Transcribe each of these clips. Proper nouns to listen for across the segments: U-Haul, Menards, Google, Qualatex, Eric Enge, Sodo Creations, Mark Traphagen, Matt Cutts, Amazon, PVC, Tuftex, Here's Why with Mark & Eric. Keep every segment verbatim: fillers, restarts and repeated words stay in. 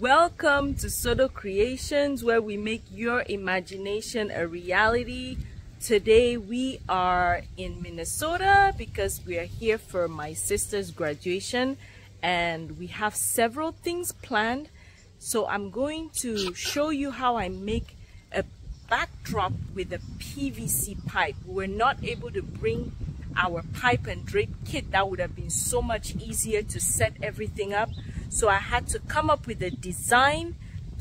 Welcome to Sodo Creations, where we make your imagination a reality. Today we are in Minnesota because we are here for my sister's graduation and we have several things planned. So I'm going to show you how I make a backdrop with a P V C pipe. We were not able to bring our pipe and drape kit. That would have been so much easier to set everything up. So I had to come up with a design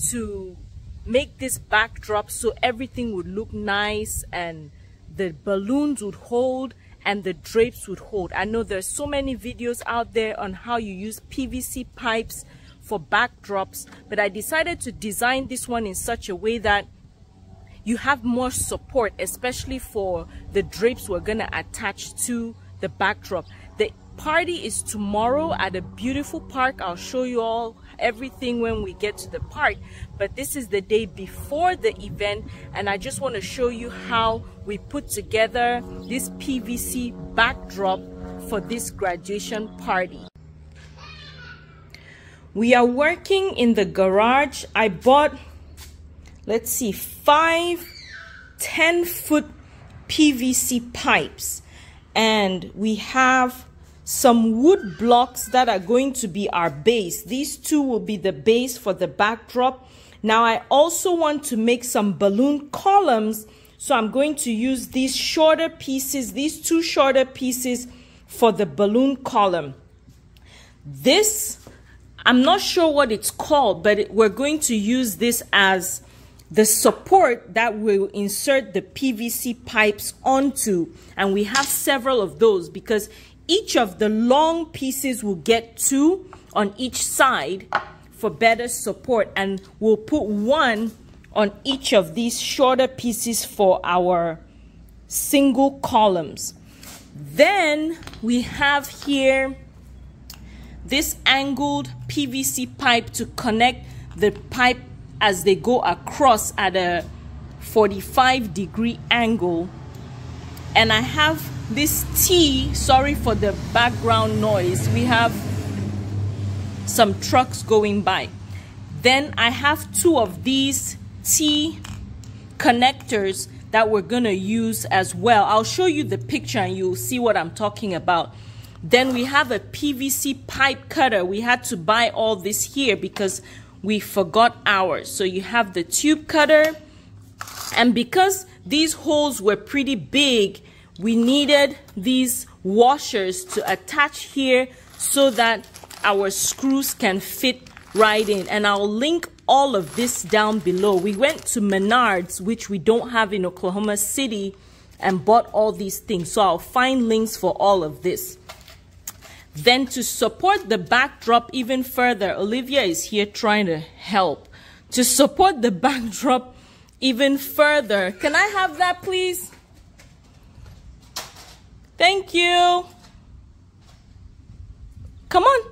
to make this backdrop so everything would look nice and the balloons would hold and the drapes would hold. I know there's so many videos out there on how you use P V C pipes for backdrops, but I decided to design this one in such a way that you have more support, especially for the drapes we're gonna attach to the backdrop. The party is tomorrow at a beautiful park. I'll show you all everything when we get to the park, but this is the day before the event, and I just want to show you how we put together this P V C backdrop for this graduation party. We are working in the garage. I bought, let's see, five ten foot P V C pipes, and we have some wood blocks that are going to be our base. These two will be the base for the backdrop. Now I also want to make some balloon columns, so I'm going to use these shorter pieces, these two shorter pieces for the balloon column. This, I'm not sure what it's called, but we're going to use this as the support that will insert the P V C pipes onto, and we have several of those because each of the long pieces will get two on each side for better support, and we'll put one on each of these shorter pieces for our single columns. Then we have here this angled P V C pipe to connect the pipe as they go across at a forty-five degree angle, and I have this T, sorry for the background noise, we have some trucks going by. Then I have two of these T connectors that we're gonna use as well. I'll show you the picture and you'll see what I'm talking about. Then we have a P V C pipe cutter. We had to buy all this here because we forgot ours. So you have the tube cutter, and because these holes were pretty big, we needed these washers to attach here so that our screws can fit right in, and I'll link all of this down below. We went to Menards, which we don't have in Oklahoma City, and bought all these things, so I'll find links for all of this. Then to support the backdrop even further, Olivia is here trying to help. To support the backdrop even further, can I have that please? Thank you. Come on.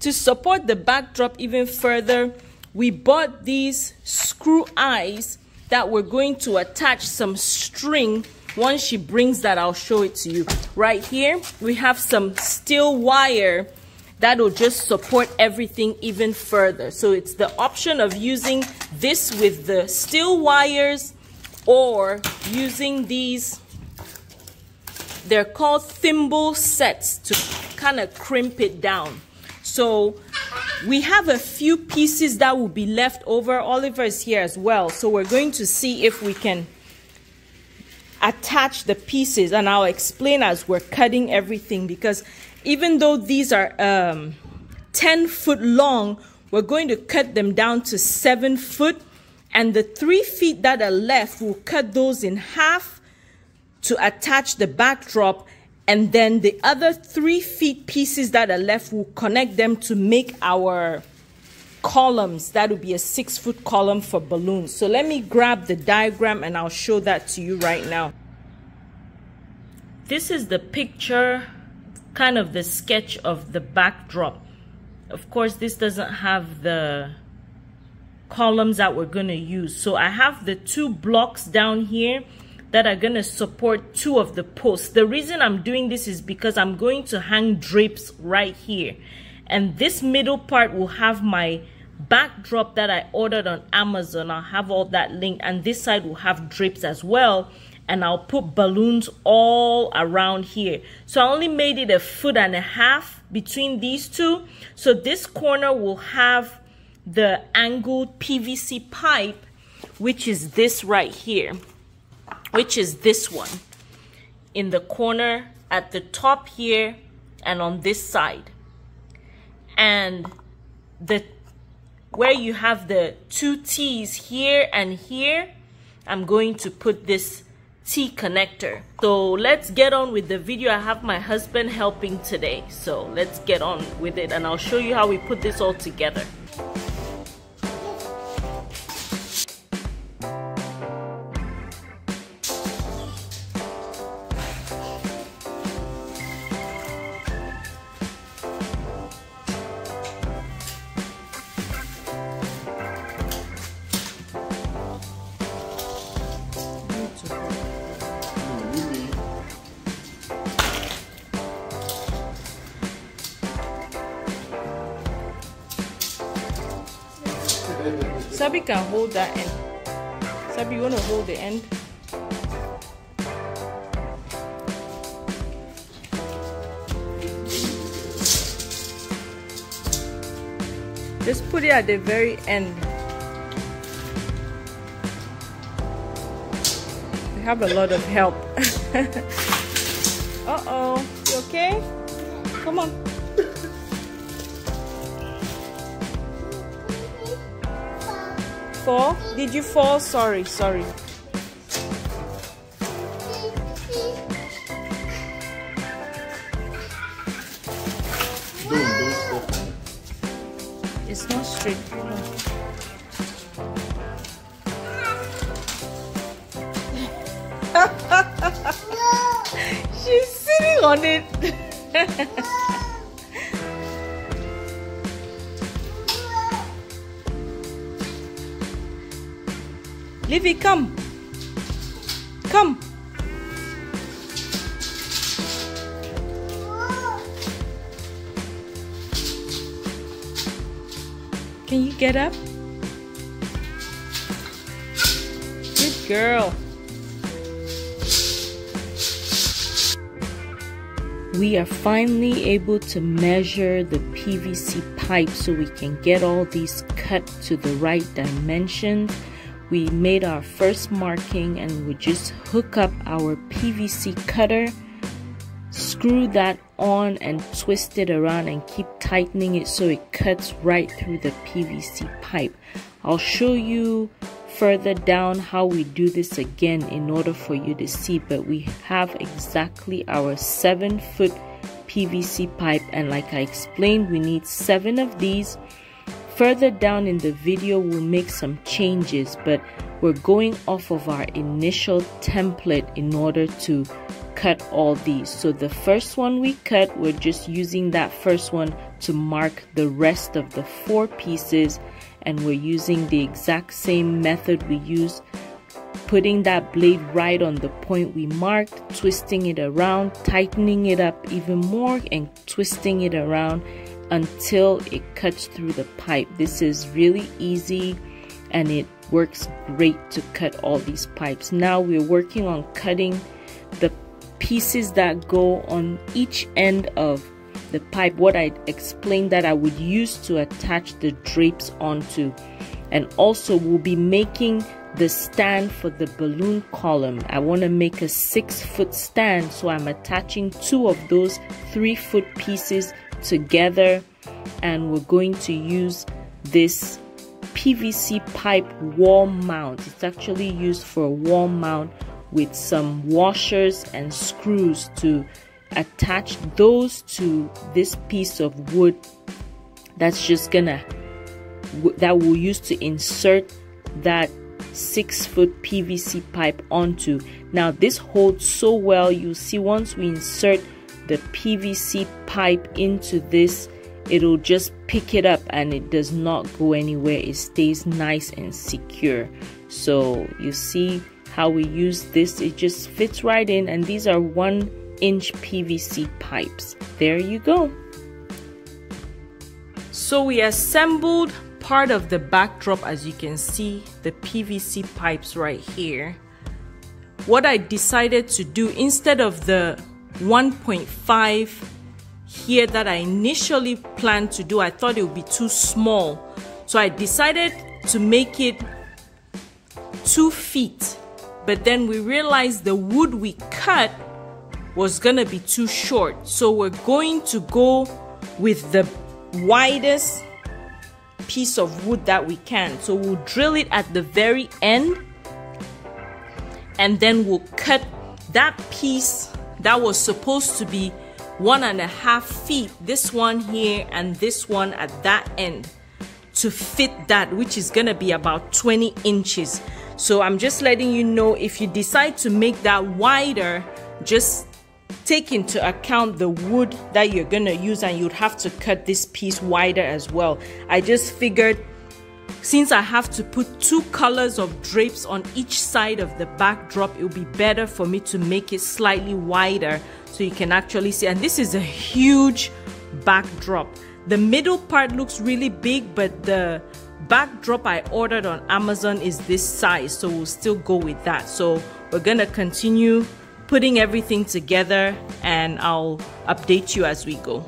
To support the backdrop even further, we bought these screw eyes that we're going to attach some string. Once she brings that, I'll show it to you. Right here, we have some steel wire that'll just support everything even further. So it's the option of using this with the steel wires or using these. They're called thimble sets to kind of crimp it down. So we have a few pieces that will be left over. Oliver is here as well. So we're going to see if we can attach the pieces, and I'll explain as we're cutting everything, because even though these are um, ten foot long, we're going to cut them down to seven foot. And the three feet that are left, we'll cut those in half to attach the backdrop, and then the other three feet pieces that are left, will connect them to make our columns. That will be a six foot column for balloons. So let me grab the diagram and I'll show that to you right now. This is the picture, kind of the sketch of the backdrop. Of course, this doesn't have the columns that we're gonna use. So I have the two blocks down here that are going to support two of the posts. The reason I'm doing this is because I'm going to hang drapes right here, and this middle part will have my backdrop that I ordered on Amazon. I'll have all that linked, and this side will have drapes as well, and I'll put balloons all around here. So I only made it a foot and a half between these two. So this corner will have the angled P V C pipe, which is this right here, which is this one in the corner at the top here and on this side. And the where you have the two T's here and here, I'm going to put this T connector. So let's get on with the video. I have my husband helping today, so let's get on with it, and I'll show you how we put this all together. Sabi can hold that end. Sabi, you want to hold the end? Just put it at the very end. We have a lot of help. Uh-oh. You okay? Come on. Fall? Did you fall? Sorry, sorry. It's not straight. She's sitting on it. Livy, come. Come. Can you get up? Good girl. We are finally able to measure the P V C pipe so we can get all these cut to the right dimensions. We made our first marking and we just hook up our P V C cutter, screw that on and twist it around and keep tightening it so it cuts right through the P V C pipe. I'll show you further down how we do this again in order for you to see, but we have exactly our seven foot P V C pipe, and like I explained, we need seven of these. Further down in the video, we'll make some changes, but we're going off of our initial template in order to cut all these. So the first one we cut, we're just using that first one to mark the rest of the four pieces, and we're using the exact same method we used, putting that blade right on the point we marked, twisting it around, tightening it up even more, and twisting it around until it cuts through the pipe. This is really easy and it works great to cut all these pipes. Now we're working on cutting the pieces that go on each end of the pipe, what I explained that I would use to attach the drapes onto. And also we'll be making the stand for the balloon column. I want to make a six foot stand, so I'm attaching two of those three foot pieces together, and we're going to use this P V C pipe wall mount. It's actually used for a wall mount with some washers and screws to attach those to this piece of wood that's just gonna that we'll use to insert that six foot P V C pipe onto. Now this holds so well, you'll see once we insert the P V C pipe into this, it'll just pick it up and it does not go anywhere. It stays nice and secure. So you see how we use this, it just fits right in, and these are one inch P V C pipes. There you go. So we assembled part of the backdrop, as you can see, the P V C pipes right here. What I decided to do, instead of the one point five here that I initially planned to do, I thought it would be too small. So I decided to make it two feet, but then we realized the wood we cut was gonna be too short. So we're going to go with the widest piece of wood that we can. So we'll drill it at the very end, and then we'll cut that piece that was supposed to be one and a half feet, this one here and this one at that end, to fit that, which is gonna be about twenty inches. So I'm just letting you know, if you decide to make that wider, just take into account the wood that you're gonna use, and you'd have to cut this piece wider as well. I just figured, since I have to put two colors of drapes on each side of the backdrop, it would be better for me to make it slightly wider so you can actually see. And this is a huge backdrop. The middle part looks really big, but the backdrop I ordered on Amazon is this size, so we'll still go with that. So we're gonna continue putting everything together, and I'll update you as we go.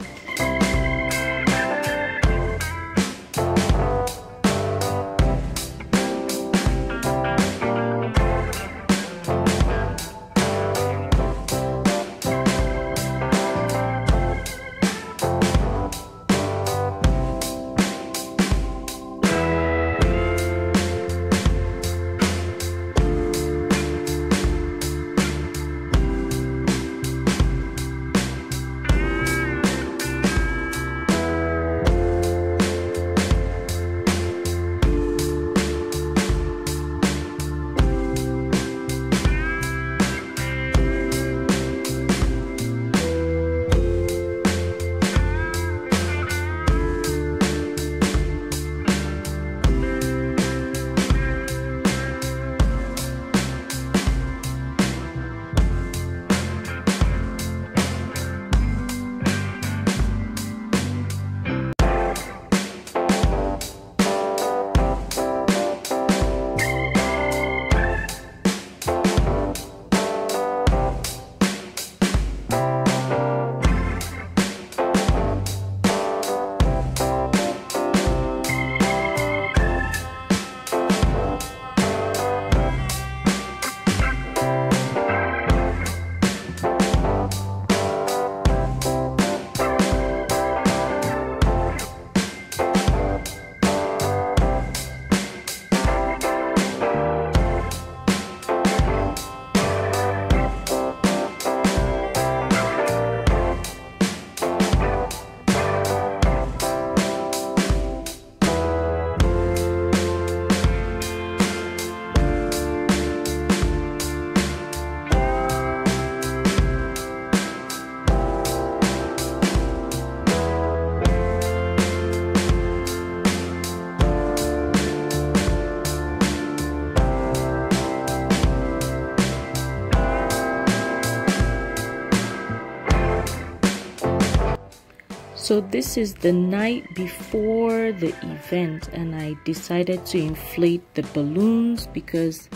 So this is the night before the event, and I decided to inflate the balloons because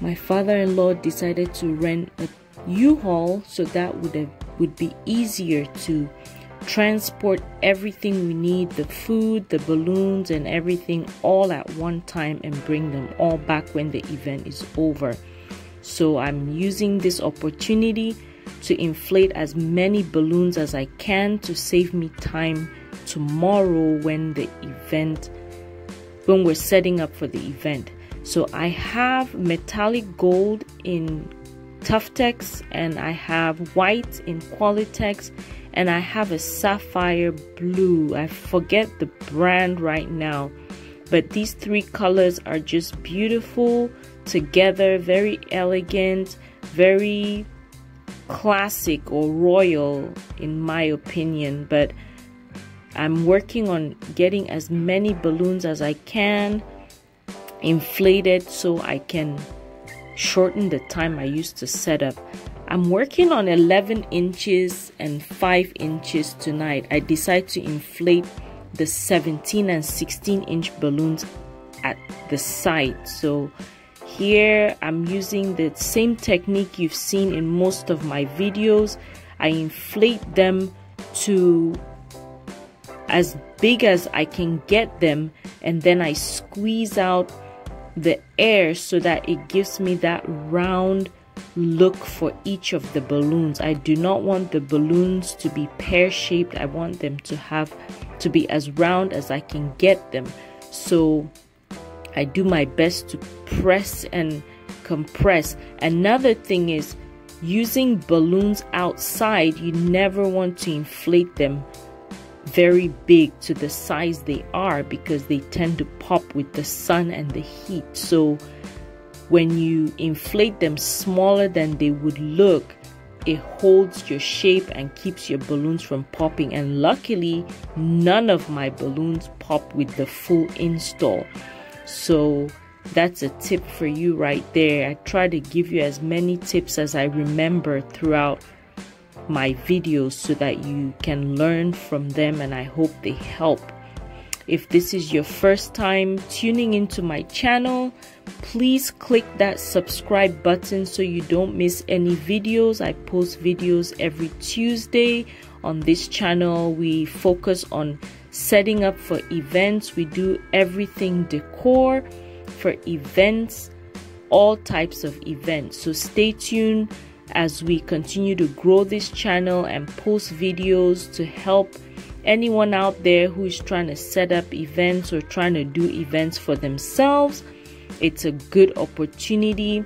my father-in-law decided to rent a U-Haul, so that would have, would be easier to transport everything we need, the food, the balloons and everything, all at one time, and bring them all back when the event is over. So I'm using this opportunity to inflate as many balloons as I can to save me time tomorrow when the event, when we're setting up for the event. So I have metallic gold in Tuftex, and I have white in Qualatex, and I have a sapphire blue. I forget the brand right now, but these three colors are just beautiful together, very elegant, very classic or royal in my opinion. But I'm working on getting as many balloons as I can inflated so I can shorten the time I used to set up. I'm working on eleven inches and five inches tonight. I decide to inflate the seventeen and sixteen inch balloons at the side. So here I'm using the same technique you've seen in most of my videos. I inflate them to as big as I can get them, and then I squeeze out the air so that it gives me that round look for each of the balloons. I do not want the balloons to be pear-shaped. I want them to have to be as round as I can get them. So I do my best to press and compress. Another thing is, using balloons outside, you never want to inflate them very big to the size they are, because they tend to pop with the sun and the heat. So when you inflate them smaller than they would look, it holds your shape and keeps your balloons from popping. And luckily, none of my balloons pop with the full install. So that's a tip for you right there. I try to give you as many tips as I remember throughout my videos so that you can learn from them, and I hope they help. If this is your first time tuning into my channel, please click that subscribe button so you don't miss any videos. I post videos every Tuesday on this channel. We focus on setting up for events. We do everything decor for events, all types of events. So stay tuned as we continue to grow this channel and post videos to help anyone out there who is trying to set up events or trying to do events for themselves. It's a good opportunity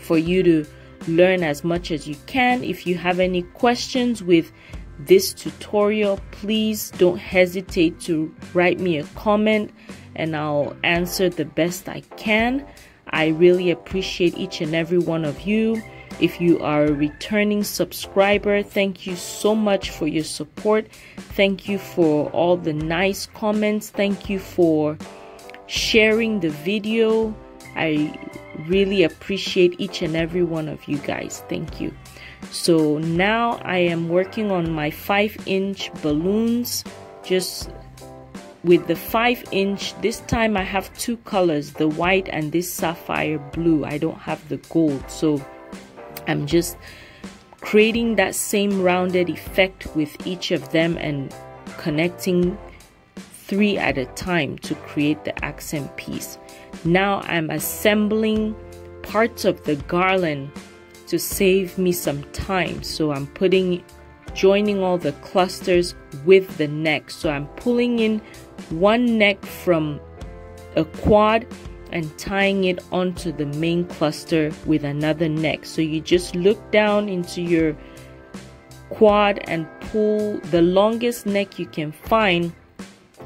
for you to learn as much as you can. If you have any questions with this tutorial, please don't hesitate to write me a comment and I'll answer the best I can. I really appreciate each and every one of you. If you are a returning subscriber, thank you so much for your support. Thank you for all the nice comments. Thank you for sharing the video. I really appreciate each and every one of you guys. Thank you. So now I am working on my five inch balloons. Just with the five inch, this time I have two colors, the white and this sapphire blue. I don't have the gold. So I'm just creating that same rounded effect with each of them and connecting three at a time to create the accent piece. Now I'm assembling parts of the garland to save me some time. So I'm putting, joining all the clusters with the neck. So I'm pulling in one neck from a quad and tying it onto the main cluster with another neck. So you just look down into your quad and pull the longest neck you can find.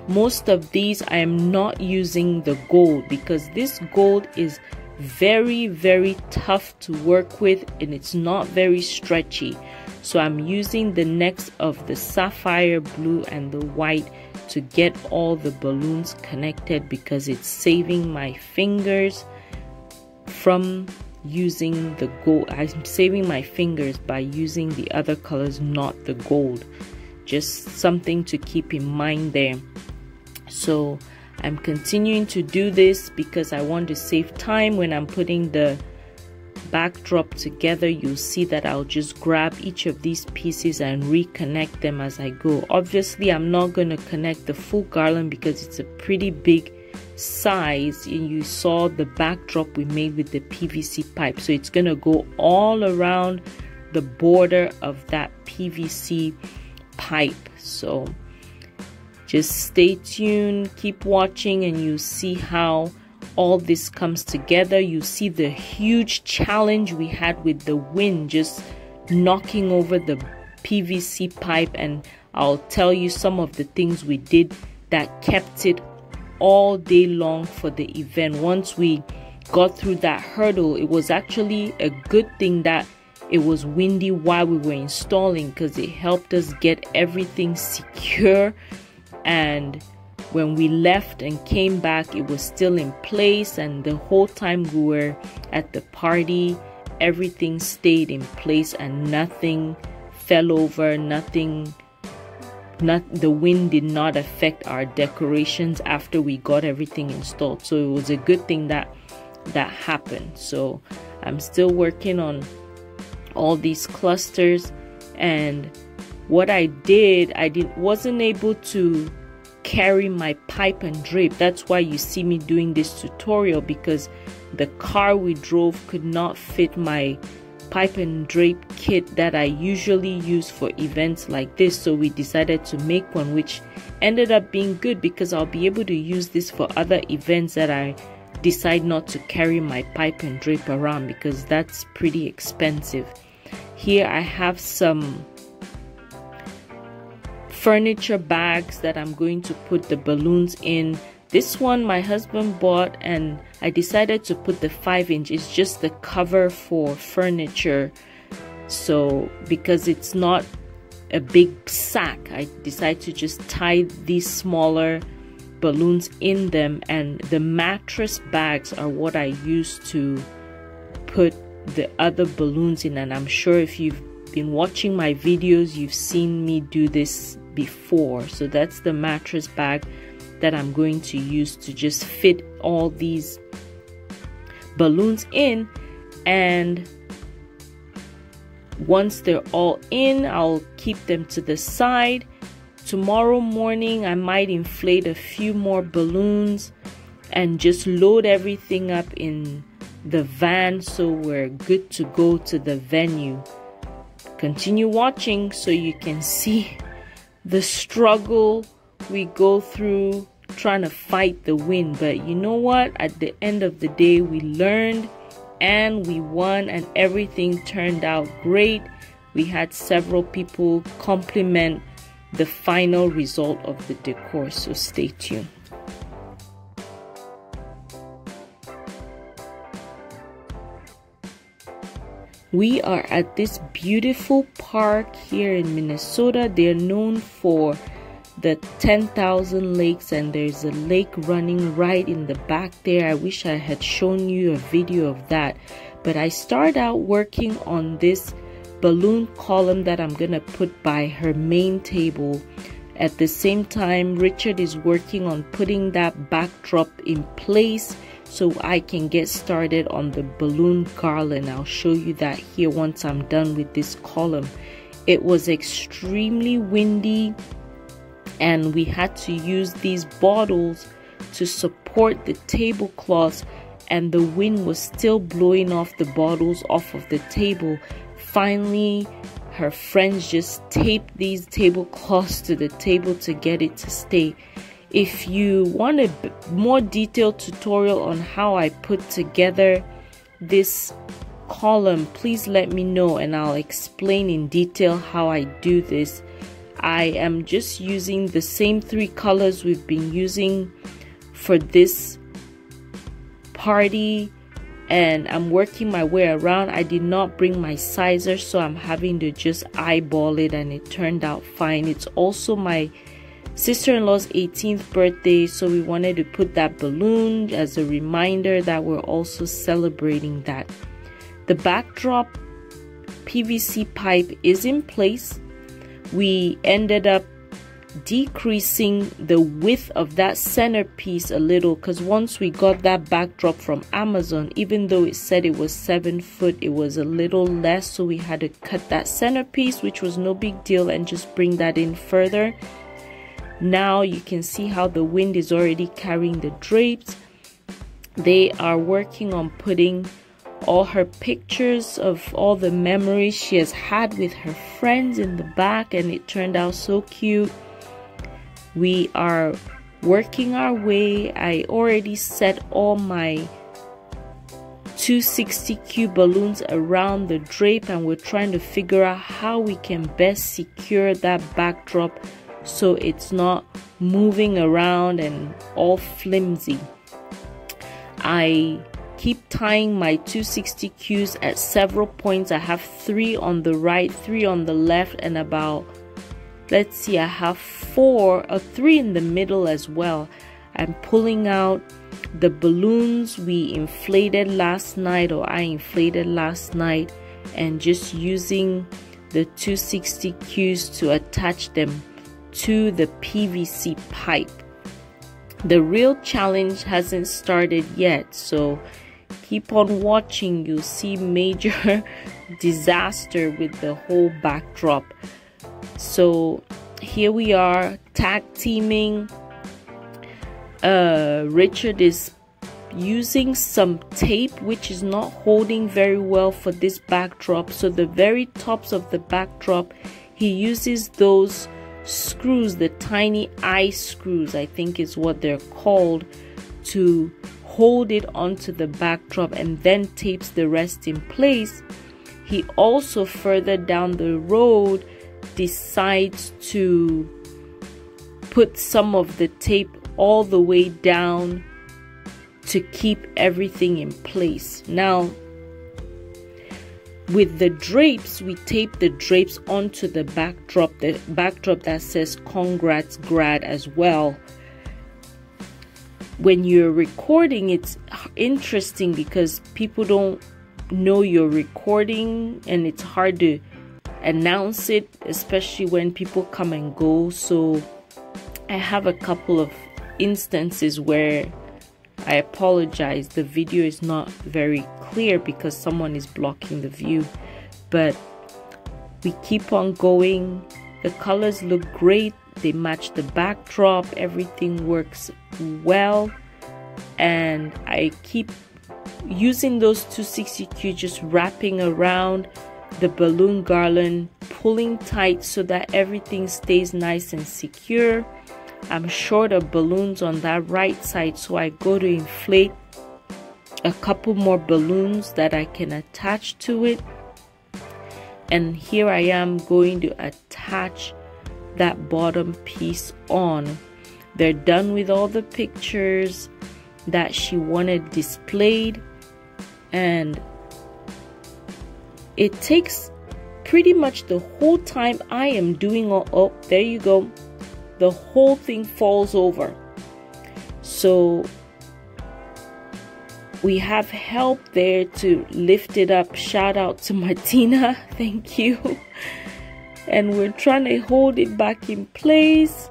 Most of these I am not using the gold, because this gold is very very tough to work with and it's not very stretchy. So I'm using the necks of the sapphire blue and the white to get all the balloons connected, because it's saving my fingers from using the gold. I'm saving my fingers by using the other colors, not the gold. Just something to keep in mind there. So I'm continuing to do this because I want to save time. When I'm putting the backdrop together, you'll see that I'll just grab each of these pieces and reconnect them as I go. Obviously, I'm not going to connect the full garland because it's a pretty big size, and you saw the backdrop we made with the P V C pipe. So it's going to go all around the border of that P V C pipe. So just stay tuned, keep watching, and you'll see how all this comes together. You see the huge challenge we had with the wind just knocking over the P V C pipe, and I'll tell you some of the things we did that kept it all day long for the event. Once we got through that hurdle, it was actually a good thing that it was windy while we were installing, because it helped us get everything secure, and when we left and came back, it was still in place, and the whole time we were at the party, everything stayed in place and nothing fell over, nothing not the wind did not affect our decorations after we got everything installed, so it was a good thing that that happened. So I'm still working on all these clusters, and what I did, I didn't wasn't able to carry my pipe and drape. That's why you see me doing this tutorial, because the car we drove could not fit my pipe and drape kit that I usually use for events like this. So we decided to make one, which ended up being good because I'll be able to use this for other events that I decide not to carry my pipe and drape around, because that's pretty expensive. Here I have some furniture bags that I'm going to put the balloons in. This one my husband bought, and I decided to put the five inch. It's just the cover for furniture, so because it's not a big sack, I decided to just tie these smaller balloons in them, and the mattress bags are what I used to put the other balloons in. And I'm sure if you've been watching my videos, you've seen me do this before. So that's the mattress bag that I'm going to use to just fit all these balloons in. And once they're all in, I'll keep them to the side. Tomorrow morning I might inflate a few more balloons and just load everything up in the van, so we're good to go to the venue. Continue watching so you can see the struggle we go through trying to fight the wind. But you know what, at the end of the day we learned and we won, and everything turned out great. We had several people compliment the final result of the decor, so stay tuned. We are at this beautiful park here in Minnesota. They're known for the ten thousand lakes, and there's a lake running right in the back there. I wish I had shown you a video of that, but I started out working on this balloon column that I'm gonna put by her main table. At the same time, Richard is working on putting that backdrop in place so I can get started on the balloon garland. I'll show you that here once I'm done with this column. It was extremely windy, and we had to use these bottles to support the tablecloths, and the wind was still blowing off the bottles off of the table. Finally, her friends just taped these tablecloths to the table to get it to stay. If you want a more detailed tutorial on how I put together this column, please let me know and I'll explain in detail how I do this. I am just using the same three colors we've been using for this party, and I'm working my way around. I did not bring my sizer, so I'm having to just eyeball it, and it turned out fine. It's also my sister-in-law's eighteenth birthday, so we wanted to put that balloon as a reminder that we're also celebrating that. The backdrop P V C pipe is in place. We ended up decreasing the width of that centerpiece a little, because once we got that backdrop from Amazon, even though it said it was seven foot, it was a little less, so we had to cut that centerpiece, which was no big deal, and just bring that in further. Now you can see how the wind is already carrying the drapes. They are working on putting all her pictures of all the memories she has had with her friends in the back, and it turned out so cute. We are working our way. I already set all my two sixty Q balloons around the drape, and we're trying to figure out how we can best secure that backdrop so it's not moving around and all flimsy. I keep tying my two sixty Qs at several points. I have three on the right, three on the left, and about, let's see, I have four or three in the middle as well. I'm pulling out the balloons we inflated last night, or I inflated last night, and just using the two sixty Qs to attach them. to the P V C pipe. The real challenge hasn't started yet, so keep on watching. You'll see major disaster with the whole backdrop. So here we are, tag teaming. Uh, Richard is using some tape which is not holding very well for this backdrop, so the very tops of the backdrop, he uses those screws, the tiny eye screws I think is what they're called, to hold it onto the backdrop and then tapes the rest in place. He also further down the road decides to put some of the tape all the way down to keep everything in place. Now with the drapes, we tape the drapes onto the backdrop, the backdrop that says Congrats Grad as well. When you're recording, it's interesting because people don't know you're recording and it's hard to announce it, especially when people come and go. So I have a couple of instances where I apologize, the video is not very clear because someone is blocking the view, but we keep on going. The colors look great, they match the backdrop, everything works well, and I keep using those two sixty Q, just wrapping around the balloon garland, pulling tight so that everything stays nice and secure. I'm short of balloons on that right side, so I go to inflate a couple more balloons that I can attach to it. And here I am going to attach that bottom piece on. They're done with all the pictures that she wanted displayed, and it takes pretty much the whole time I am doing all, oh, there you go. The whole thing falls over. So we have help there to lift it up. Shout out to Martina, thank you. And we're trying to hold it back in place.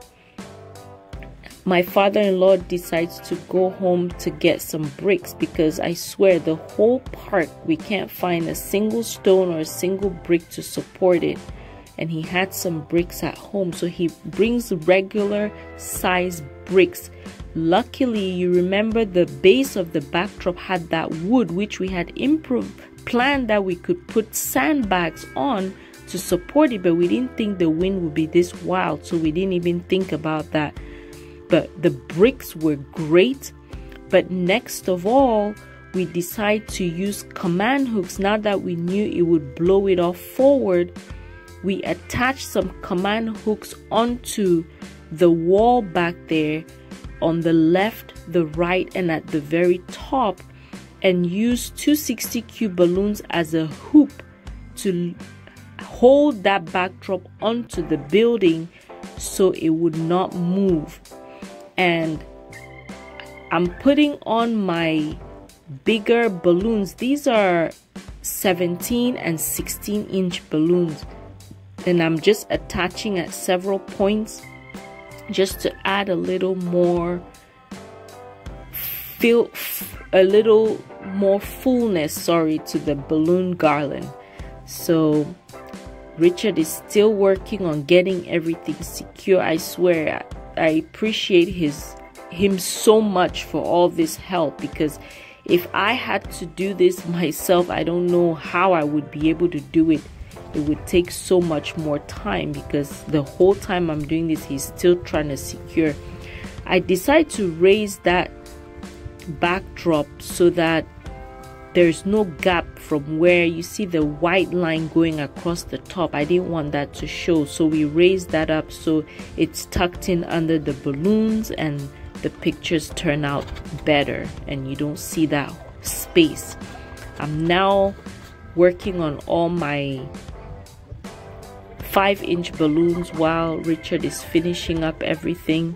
My father-in-law decides to go home to get some bricks because I swear the whole park, we can't find a single stone or a single brick to support it. And he had some bricks at home, so he brings regular size bricks. Luckily, you remember the base of the backdrop had that wood which we had improved, planned that we could put sandbags on to support it, but we didn't think the wind would be this wild, so we didn't even think about that. But the bricks were great. But next of all, we decide to use command hooks. Now that we knew it would blow it off forward, we attach some command hooks onto the wall back there on the left, the right, and at the very top, and use two sixty Q balloons as a hoop to hold that backdrop onto the building so it would not move. And I'm putting on my bigger balloons. These are seventeen and sixteen inch balloons. And I'm just attaching at several points just to add a little more feel, a little more fullness, sorry, to the balloon garland. So Richard is still working on getting everything secure. I swear, I, I appreciate his him so much for all this help, because if I had to do this myself, I don't know how I would be able to do it. It would take so much more time because the whole time I'm doing this, he's still trying to secure. I decide to raise that backdrop so that there's no gap from where you see the white line going across the top. I didn't want that to show, so we raised that up so it's tucked in under the balloons and the pictures turn out better and you don't see that space. I'm now working on all my five inch balloons while Richard is finishing up everything,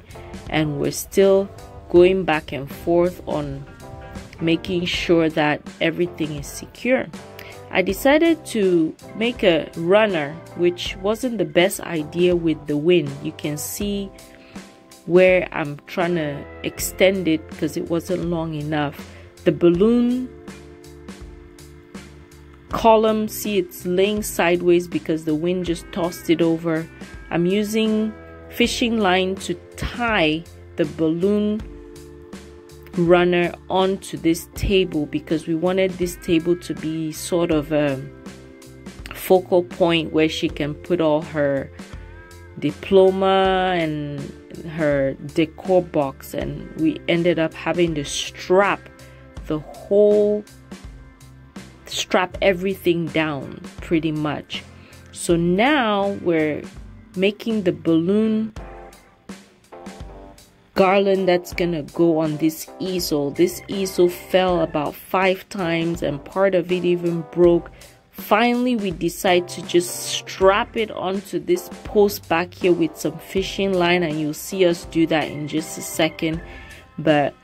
and we're still going back and forth on making sure that everything is secure. I decided to make a runner, which wasn't the best idea with the wind. You can see where I'm trying to extend it because it wasn't long enough. The balloon column, see, it's laying sideways because the wind just tossed it over. I'm using fishing line to tie the balloon runner onto this table because we wanted this table to be sort of a focal point where she can put all her diploma and her decor box, and we ended up having to strap the whole strap everything down pretty much. So now we're making the balloon garland that's gonna go on this easel. This easel fell about five times and part of it even broke. Finally we decide to just strap it onto this post back here with some fishing line, and you'll see us do that in just a second. But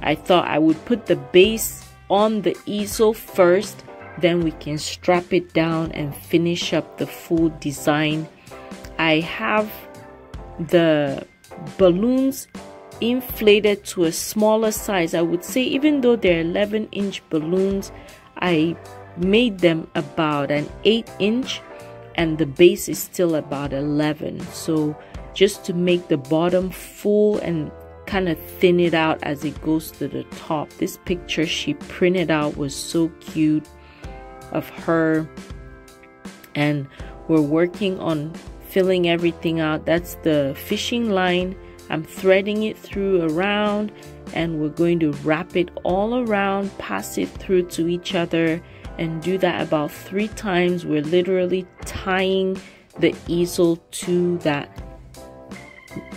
I thought I would put the base on the easel first, then we can strap it down and finish up the full design. I have the balloons inflated to a smaller size. I would say even though they're eleven inch balloons, I made them about an eight inch and the base is still about eleven, so just to make the bottom full and kind of thin it out as it goes to the top. This picture she printed out was so cute of her, and we're working on filling everything out. That's the fishing line. I'm threading it through around, and we're going to wrap it all around, pass it through to each other, and do that about three times. We're literally tying the easel to that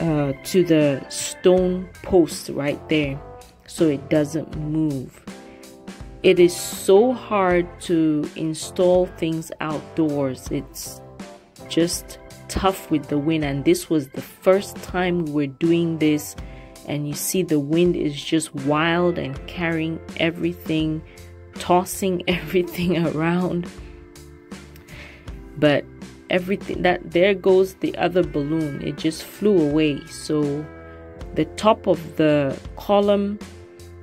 uh, to the stone post right there so it doesn't move. It is so hard to install things outdoors. It's just tough with the wind, and this was the first time we were doing this, and you see the wind is just wild and carrying everything, tossing everything around. But everything that there goes the other balloon, it just flew away. So the top of the column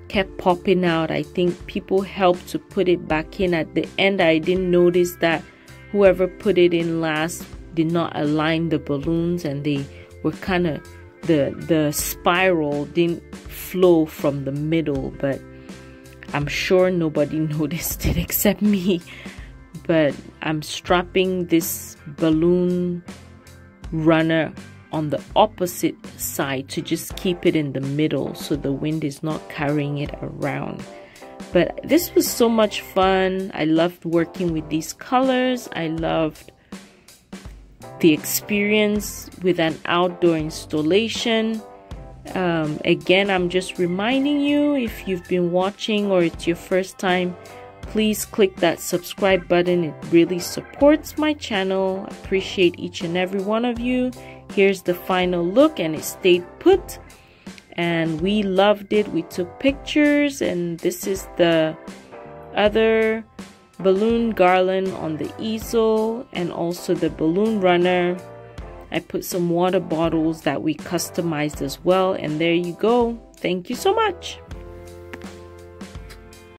kept popping out. I think people helped to put it back in at the end. I didn't notice that whoever put it in last did not align the balloons, and they were kind of the the spiral didn't flow from the middle, but I'm sure nobody noticed it except me. But I'm strapping this balloon runner on the opposite side to just keep it in the middle so the wind is not carrying it around. But this was so much fun. I loved working with these colors. I loved the experience with an outdoor installation. Um, again, I'm just reminding you, if you've been watching or it's your first time, please click that subscribe button. It really supports my channel. Appreciate each and every one of you. Here's the final look, and it stayed put, and we loved it. We took pictures, and this is the other balloon garland on the easel, and also the balloon runner. I put some water bottles that we customized as well, and there you go. Thank you so much.